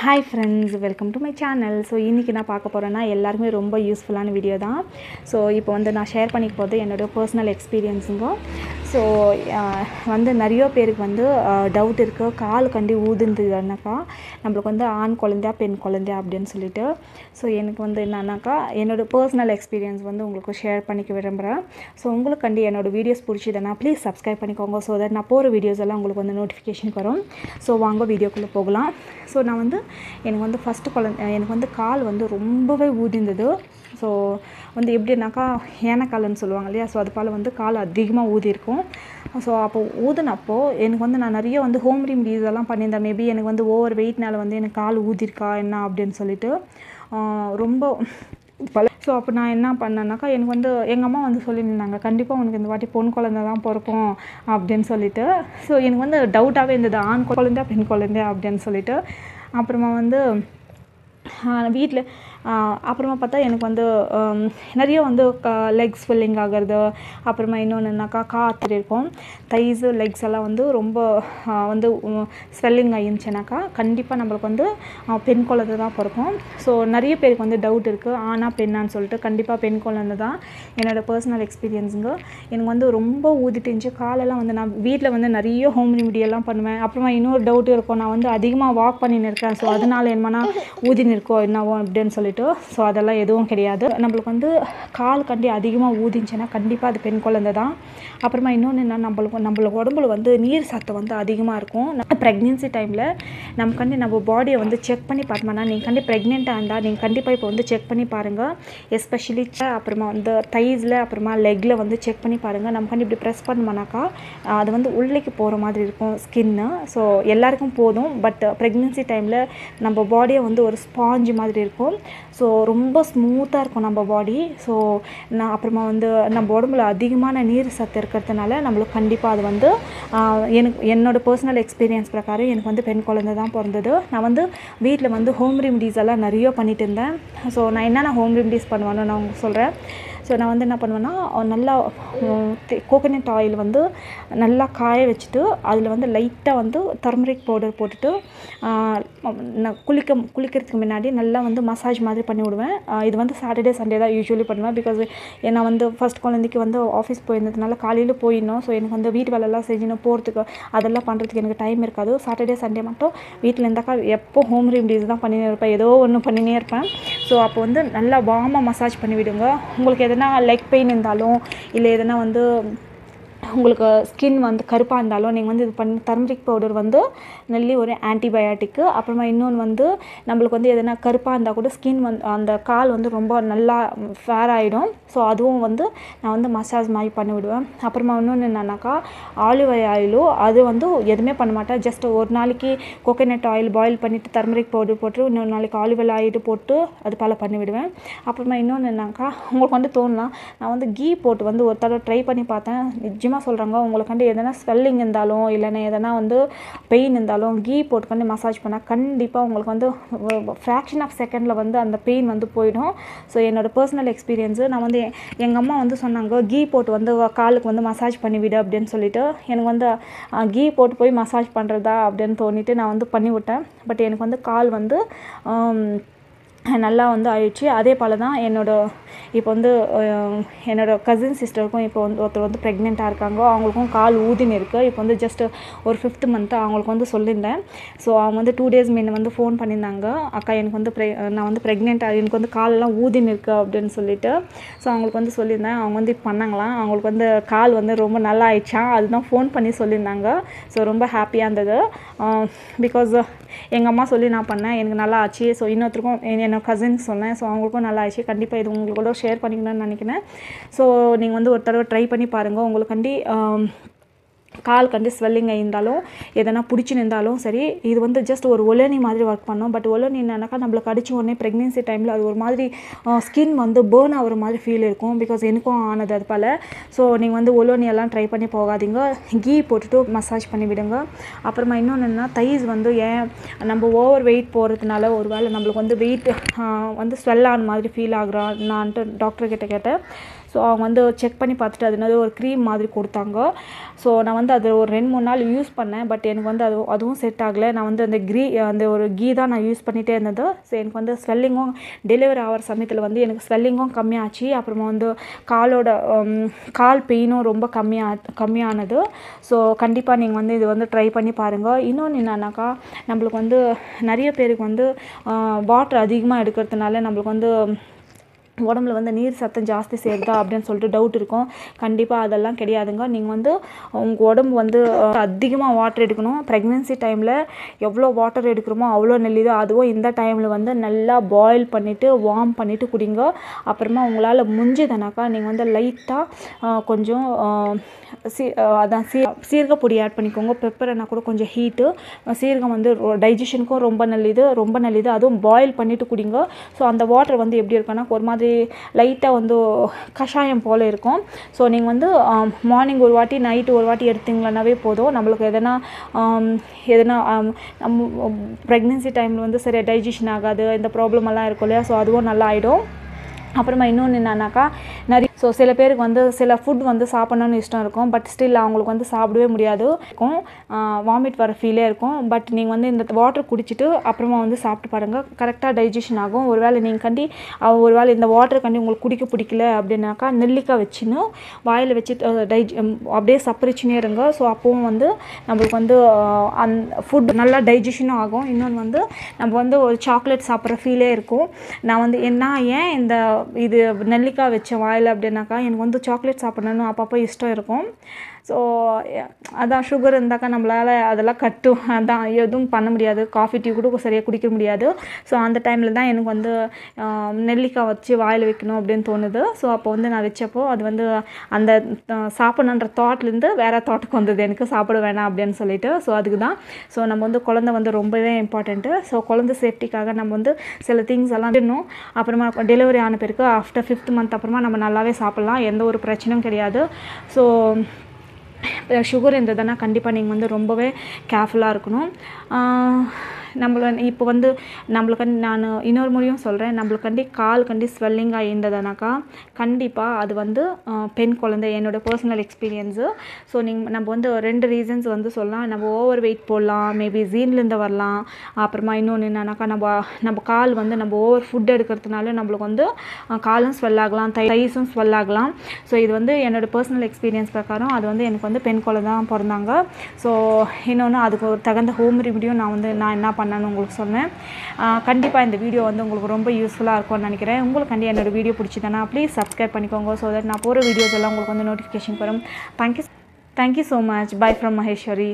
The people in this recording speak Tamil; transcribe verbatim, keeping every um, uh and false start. high friends welcome to my channel so इनकी ना पाक एल्लारुमे रोम्ब यूस्फुल्लान वीडियो दान सो इप्पो वंदु ना शेयर पण्णिक्कपोदु एन्नोड पर्सनल एक्सपीरियंसुंगो सो वंदु नरिया पेरुक्कु वंदु डाउट इरुक्कु काल कंडी ऊदुंदुन्नाका नम्मलुक्कु वंदु आण कुलंदा पेण कुलंदा अप्पडिनु सोल्लिट्टु सो एनक्कु वंदु एन्नानाका एन्नोड पर्सनल एक्सपीरियंस वंदु उंगलुक्कु शेयर पण्णिक्क विरुम्बुरेन सो उंगलुक्कु कंडी एन्नोड वीडियोस पिडिच्चुदना प्लीज सब्सक्राइब पण्णिक्कोंगा सो दैट ना पोर वीडियोस एल्लाम उंगलुक्कु वंदु नोटिफिकेशन वरुम सो वांगा वीडियोக்குள்ள போகலாம் सो ना वो எனக்கு வந்து ஃபர்ஸ்ட் குழந்தை எனக்கு வந்து கால் வந்து ரொம்பவே ஊதிந்தது ஸோ வந்து எப்படின்னாக்கா ஏனக்கால்னு சொல்லுவாங்க இல்லையா ஸோ அது போல் வந்து கால் அதிகமாக ஊதி இருக்கும் ஸோ அப்போ ஊதினப்போ எனக்கு வந்து நான் நிறைய வந்து ஹோம் ரெமிடிஸ் எல்லாம் பண்ணியிருந்தேன் மேபி எனக்கு வந்து ஓவர் வெயிட்னால வந்து எனக்கு கால் ஊதிருக்கா என்ன அப்படின்னு சொல்லிட்டு ரொம்ப பல ஸோ அப்போ நான் என்ன பண்ணேன்னாக்கா எனக்கு வந்து எங்கள் அம்மா வந்து சொல்லியிருந்தாங்க கண்டிப்பாக உனக்கு இந்த வாட்டி பொன் குழந்தை தான் பிறக்கும் அப்படின்னு சொல்லிட்டு ஸோ எனக்கு வந்து டவுட்டாகவே இருந்தது ஆண் குழந்தை பெண் குழந்தை அப்படின்னு சொல்லிட்டு அப்புறமா வந்து வீட்டில் அப்புறமா பார்த்தா எனக்கு வந்து நிறைய வந்து லெக்ஸ் ஃபில்லிங் ஆகிறது அப்புறமா இன்னொன்றுனாக்கா காற்று இருக்கும் தைஸு லெக்ஸ் எல்லாம் வந்து ரொம்ப வந்து ஸ்வெல்லிங் ஆகிருந்துச்சுனாக்கா கண்டிப்பாக நம்மளுக்கு வந்து பெண் குழந்தை தான் பிறக்கும் ஸோ நிறைய பேருக்கு வந்து டவுட் இருக்குது ஆனா பெண்ணான்னு சொல்லிட்டு கண்டிப்பாக பெண் குழந்தை தான் என்னோடய பர்சனல் எக்ஸ்பீரியன்ஸுங்க எனக்கு வந்து ரொம்ப ஊதிட்டு இருந்துச்சு காலெல்லாம் வந்து நான் வீட்டில் வந்து நிறைய ஹோம் ரெமிடியெல்லாம் பண்ணுவேன் அப்புறமா இன்னொரு டவுட் இருக்கும் நான் வந்து அதிகமாக வாக் பண்ணின்னு இருக்கேன் ஸோ அதனால் என்னன்னா ஊதின்னு இருக்கோ என்னவோ அப்படின்னு சொல்லிட்டு ஸோ அதெல்லாம் எதுவும் கிடையாது நம்மளுக்கு வந்து கால் கண்டி அதிகமாக ஊதிச்சுன்னா கண்டிப்பாக அது பெண் குழந்தை தான் அப்புறமா இன்னொன்று என்ன நம்மளுக்கு நம்மளுக்கு உடம்புல வந்து நீர் சத்தம் வந்து அதிகமாக இருக்கும் ப்ரெக்னென்சி டைமில் நம்ம கண்டி நம்ம பாடியை வந்து செக் பண்ணி பார்த்தோம்னா நீங்கள் கண்டி ப்ரெக்னெண்ட்டாக இருந்தால் நீங்கள் கண்டிப்பாக இப்போ வந்து செக் பண்ணி பாருங்கள் எஸ்பெஷலி அப்புறமா வந்து தைஸில் அப்புறமா லெக்கில் வந்து செக் பண்ணி பாருங்கள் நம்ம கண்டி இப்படி ப்ரெஸ் பண்ணோம்னாக்கா அது வந்து உள்ளேக்கு போகிற மாதிரி இருக்கும் ஸ்கின்னு ஸோ எல்லாருக்கும் போதும் பட் ப்ரெக்னென்சி டைமில் நம்ம பாடியை வந்து ஒரு ஸ்பாஞ்சு மாதிரி இருக்கும் ஸோ ரொம்ப ஸ்மூத்தாக இருக்கும் நம்ம பாடி ஸோ நான் அப்புறமா வந்து நம்ம உடம்புல அதிகமான நீர் சத்து இருக்கிறதுனால நம்மளுக்கு கண்டிப்பாக அது வந்து எனக்கு என்னோடய பர்சனல் எக்ஸ்பீரியன்ஸ் பிரகாரம் எனக்கு வந்து பெண் குழந்தை தான் பிறந்தது நான் வந்து வீட்டில் வந்து ஹோம் ரெமிடிஸ் எல்லாம் நிறைய பண்ணிட்டு இருந்தேன் ஸோ நான் என்னென்ன ஹோம் ரெமிடிஸ் பண்ணுவேன்னு நான் உங்களுக்கு சொல்கிறேன் ஸோ நான் வந்து என்ன பண்ணுவேன்னா நல்லா கோகனட் ஆயில் வந்து நல்லா காய வச்சுட்டு அதில் வந்து லைட்டாக வந்து டர்மரிக் பவுடர் போட்டுட்டு நான் குளிக்க குளிக்கிறதுக்கு முன்னாடி நல்லா வந்து மசாஜ் மாதிரி பண்ணி விடுவேன் இது வந்து சாட்டர்டே சண்டே தான் யூஸ்வலி பண்ணுவேன் பிகாஸ் ஏன்னா வந்து ஃபஸ்ட் குழந்தைக்கு வந்து ஆஃபீஸ் போயிருந்ததுனால காலையில் போயிடணும் ஸோ எனக்கு வந்து வீட்டு வேலைலாம் செஞ்சிடணும் போகிறதுக்கு அதெல்லாம் பண்ணுறதுக்கு எனக்கு டைம் இருக்காது சாட்டர்டே சண்டே மட்டும் வீட்டில் இருந்தாக்கா எப்போ ஹோம் ரெமிடிஸ் தான் பண்ணினே இருப்பேன் ஏதோ ஒன்று பண்ணினே இருப்பேன் ஸோ அப்போ வந்து நல்லா வார்மாக மசாஜ் பண்ணி விடுங்க உங்களுக்கு எது எதனா லெக் பெயின் இருந்தாலும் இல்லை எதனா வந்து உங்களுக்கு ஸ்கின் வந்து கருப்பாக இருந்தாலும் நீங்கள் வந்து இது பண்ணி டர்மரிக் பவுடர் வந்து நல்லி ஒரு ஆன்டிபயாட்டிக்கு அப்புறமா இன்னொன்று வந்து நம்மளுக்கு வந்து எதனா கருப்பாக இருந்தால் கூட ஸ்கின் வந்து அந்த கால் வந்து ரொம்ப நல்லா ஃபேர் ஆகிடும் ஸோ அதுவும் வந்து நான் வந்து மசாஜ் மாதிரி பண்ணி விடுவேன் அப்புறமா இன்னொன்று என்னன்னாக்கா ஆலிவ் ஆயிலும் அது வந்து எதுவுமே பண்ண மாட்டேன் ஜஸ்ட் ஒரு நாளைக்கு கோகனட் ஆயில் பாயில் பண்ணிவிட்டு டர்மரிக் பவுடர் போட்டு இன்னொரு நாளைக்கு ஆலிவ் ஆயில் போட்டு அது போல பண்ணி விடுவேன் அப்புறமா இன்னொன்று என்னன்னாக்கா உங்களுக்கு வந்து தோணலாம் நான் வந்து கீ போட்டு வந்து ஒரு தடவை ட்ரை பண்ணி பார்த்தேன் நிஜமாக சொல்கிறாங்க உங்களுக்கு வந்து எதனா ஸ்வெல்லிங் இருந்தாலும் இல்லைன்னா எதனா வந்து பெயின் இருந்தாலும் கீ போட்டுக்கொண்டு மசாஜ் பண்ணால் கண்டிப்பாக உங்களுக்கு வந்து ஃப்ராக்ஷன் ஆஃப் செகண்டில் வந்து அந்த பெயின் வந்து போயிடும் ஸோ என்னோடய பர்சனல் எக்ஸ்பீரியன்ஸு நான் வந்து எங்கள் அம்மா வந்து சொன்னாங்க கீ போட்டு வந்து காலுக்கு வந்து மசாஜ் பண்ணிவிடு அப்படின்னு சொல்லிட்டு எனக்கு வந்து கீ போட்டு போய் மசாஜ் பண்ணுறதா அப்படின்னு தோணிட்டு நான் வந்து பண்ணிவிட்டேன் பட் எனக்கு வந்து கால் வந்து நல்லா வந்து ஆயிடுச்சு அதே போல் தான் என்னோடய இப்போ வந்து என்னோடய கசின் சிஸ்டருக்கும் இப்போ வந்து ஒருத்தர் வந்து ப்ரெக்னெண்ட்டாக இருக்காங்க அவங்களுக்கும் கால் ஊதின்னு இருக்குது இப்போ வந்து ஜஸ்ட் ஒரு ஃபிஃப்த் மந்த்து அவங்களுக்கு வந்து சொல்லியிருந்தேன் ஸோ அவங்க வந்து டூ டேஸ் முன்ன வந்து ஃபோன் பண்ணியிருந்தாங்க அக்கா எனக்கு வந்து ப்ரெ நான் வந்து ப்ரெக்னெண்ட்டாக எனக்கு வந்து காலெல்லாம் ஊதின்னு இருக்குது அப்படின்னு சொல்லிட்டு ஸோ அவங்களுக்கு வந்து சொல்லியிருந்தேன் அவங்க வந்து இப்போ பண்ணாங்களாம் அவங்களுக்கு வந்து கால் வந்து ரொம்ப நல்லா ஆயிடுச்சான் அதுதான் ஃபோன் பண்ணி சொல்லியிருந்தாங்க ஸோ ரொம்ப ஹாப்பியாக இருந்தது பிகாஸ் எங்கள் அம்மா சொல்லி நான் பண்ணேன் எனக்கு நல்லா ஆச்சு ஸோ இன்னொருத்தருக்கும் என்னோடய கசின்ஸ் சொன்னேன் ஸோ அவங்களுக்கும் நல்லா ஆச்சு கண்டிப்பாக இது உங்களோட ஷேர் பண்ணிக்கணும்னு நினைக்கிறேன் ஸோ நீங்கள் வந்து ஒரு தடவை ட்ரை பண்ணி பாருங்கள் உங்களுக்காண்டி கால் கண்டு ஸ்வெல்லிங் ஆகியிருந்தாலும் எதனா பிடிச்சி நின்றாலும் சரி இது வந்து ஜஸ்ட் ஒரு ஒலனி மாதிரி ஒர்க் பண்ணோம் பட் ஒலனி என்னன்னாக்கா நம்மளுக்கு அடித்த உடனே ப்ரெக்னென்சி டைமில் அது ஒரு மாதிரி ஸ்கின் வந்து பேர்ன் ஆகிற மாதிரி ஃபீல் இருக்கும் பிகாஸ் எனக்கும் ஆனது அது போல் ஸோ நீங்கள் வந்து ஒலோனியெல்லாம் ட்ரை பண்ணி போகாதீங்க கீ போட்டுட்டு மசாஜ் பண்ணி விடுங்க அப்புறமா இன்னொன்றுன்னா தைஸ் வந்து ஏன் நம்ம ஓவர் வெயிட் போகிறதுனால ஒரு வேளை நம்மளுக்கு வந்து வெயிட் வந்து ஸ்வெல் ஆன மாதிரி ஃபீல் ஆகுறான்ட்டு டாக்டர்கிட்ட கேட்டேன் So அவங்க check பண்ணி பார்த்துட்டு அதுனது ஒரு cream மாதிரி கொடுத்தாங்க so நான் வந்து அது ஒரு ரெண்டு மூணு நாள் யூஸ் பண்ணேன் but எனக்கு வந்து அது அதுவும் செட் ஆகல நான் வந்து அந்த ghee அந்த ஒரு ghee தான் நான் யூஸ் பண்ணிட்டே இருந்தது so எனக்கு வந்து swellingum deliver hour சமயத்துல வந்து எனக்கு swellingum கம்மியாச்சு அப்புறமா வந்து காலோட கால் பெயினும் ரொம்ப கம்மியா கம்மியானது so கண்டிப்பா நீங்க வந்து இது வந்து ட்ரை பண்ணி பாருங்க இன்னொன்னு என்னன்னாக்கா நமக்கு வந்து நிறைய பேருக்கு வந்து வாட்டர் அதிகமா எடுக்கிறதுனால நமக்கு வந்து உடம்புல வந்து நீர் சத்தம் ಜಾಸ್ತಿ சேருதா அப்படினு சொல்லிட்டு டவுட் இருக்கும் கண்டிப்பா அதெல்லாம் கிடையாதுங்க நீங்க வந்து உங்க உடம்பு வந்து அதிகமா வாட்டர் எடுக்கணும் பிரெக்னன்சி டைம்ல எவ்வளவு வாட்டர் எடுக்கறோமோ அவ்ளோ நல்லது அதுவும் இந்த டைம்ல வந்து நல்லா boil பண்ணிட்டு warm பண்ணிட்டு குடிங்க அப்புறமா உங்களால முடிஞ்சதனக்கா நீங்க வந்து லைட்டா கொஞ்சம் அதான் சீரக பொடி ஆட் பண்ணிக்கோங்க பெப்பர்னா கூட கொஞ்சம் ஹீட் சீரகம் வந்து டைஜஷனுக்கு ரொம்ப நல்லது ரொம்ப நல்லது அதுவும் boil பண்ணிட்டு குடிங்க சோ அந்த வாட்டர் வந்து எப்படி இருக்கும்னா ஒரு மாதிரி லைட்டா வந்து கஷாயம் போல இருக்கும் சோ நீங்க வந்து மார்னிங் ஒரு வாட்டி நைட் ஒரு வாட்டி எடுத்துங்களானவே போதும் நமக்கு எதனா எதனா நம்ம பிரெக்னன்சி டைம்ல வந்து சரியா டைஜஷன் ஆகாது இந்த ப்ராப்ளம் எல்லாம் இருக்கும்ல சோ அதுவும் நல்லா ஆயிடும் அப்புறமா இன்னொன்னு என்னன்னாக்கா நிறைய சோ சில பேருக்கு வந்து சில ஃபுட் வந்து சாப்பிடணும்னு இஷ்டம் இருக்கும் பட் ஸ்டில் அவங்களுக்கு வந்து சாப்பிடவே முடியாது இருக்கும் வாமிட் வர ஃபீலே இருக்கும் பட் நீங்க வந்து இந்த வாட்டர் குடிச்சிட்டு அப்புறமா வந்து சாப்பிட்டு பாருங்க கரெக்ட்டா டைஜஷன் ஆகும் ஒருவேளை நீங்க கண்டி ஒருவேளை இந்த வாட்டர் கண்டி உங்களுக்கு குடிக்க பிடிக்கல அப்படினாக்கா நெல்லிக்காய் வெச்சினு வாயில வெச்சி அப்படியே சப்பரிச்சினே இருங்க சோ அப்பவும் வந்து நமக்கு வந்து ஃபுட் நல்லா டைஜஷன் ஆகும் இன்னொன்னு வந்து நம்ம வந்து ஒரு சாக்லேட் சாப்பிற ஃபீலே இருக்கும் நான் வந்து என்ன ஏன் இந்த இது நெல்லிக்காய் வெச்ச வாயில அப்படினாக்கா எனக்கு வந்து சாக்லேட் சாப்பிடணும் அப்பப்ப இஷ்டம் இருக்கும் சோ அதான் sugar இருந்தாக்க நம்மளால அதெல்லாம் கட்டு அதான் எதுவும் பண்ண முடியாது காபி டீ கூட சரியா குடிக்க முடியாது சோ அந்த டைம்ல தான் எனக்கு வந்து நெல்லிக்காய் வெச்சி வாயில வைக்கணும் அப்படினு தோணுது சோ அப்ப வந்து நான் வெச்சப்போ அது வந்து அந்த சாப்பிடணும்ன்ற தாட்ல இருந்து வேற தாட்க்கு வந்தது எனக்கு சாப்பிட வேணாம் அப்படினு சொல்லிட்டு சோ அதுக்கு தான் சோ நம்ம வந்து குழந்தை வந்து ரொம்பவே இம்பார்ட்டன்ட் சோ குழந்தை சேஃப்டிக்காக நம்ம வந்து சில திங்ஸ் எல்லாம் பண்ணனும் அப்புறமா டெலிவரி ஆன பிறகு ஆஃப்டர் fifth month அப்புறமா நம்ம நல்லாவே சாப்பிடலாம் எந்த ஒரு பிரச்சனையும் கிடையாது சோ sugar இருந்ததனா கண்டிப்பா நீங்க வந்து ரொம்பவே கேர்ஃபுல்லா இருக்கணும் நம்ம இப்போ வந்து நமக்கு நான் இன்னொரு முறையும் சொல்றேன் நமக்கு கால் கண்டி swelling ஆ இருந்ததனாக்கா கண்டிப்பா அது வந்து பெண் குழந்தை என்னோட पर्सनल எக்ஸ்பீரியன்ஸ் சோ நீங்க நம்ம வந்து ரெண்டு ரீசன்ஸ் வந்து சொல்லலாம் நம்ம ஓவர் weight போலாம் மேபி ஜீன்ல இருந்து வரலாம் அப்புறமா இன்னொன்னு என்னன்னாக்கா நம்ம நம்ம கால் வந்து நம்ம ஓவர் ஃபுட் எடுக்கிறதுனால நமக்கு வந்து காலும் swell ஆகலாம் தைஸும் swell ஆகலாம் சோ இது வந்து என்னோட पर्सनल எக்ஸ்பீரியன்ஸ் பிரகாரம் அது வந்து எனக்கு வந்து பெண் குழந்தை தான் பிறந்தாங்க சோ இன்னொன்னு அதுக்கு ஒரு தகுந்த ஹோம் ரெமிடியோ நான் வந்து நான் என்ன பண்ணனும் உங்களுக்கு சொன்னேன் கண்டிப்பா இந்த வீடியோ வந்து உங்களுக்கு ரொம்ப யூஸ்ஃபுல்லா இருக்கும்னு நினைக்கிறேன் உங்களுக்கு கண்டிப்பா என்னோட வீடியோ பிடிச்சதனா ப்ளீஸ் Subscribe பண்ணிக்கோங்க so that நான் போற வீடியோஸ் எல்லாம் உங்களுக்கு வந்து நோட்டிஃபிகேஷன் வரும் thank you thank you so much bye from maheshwari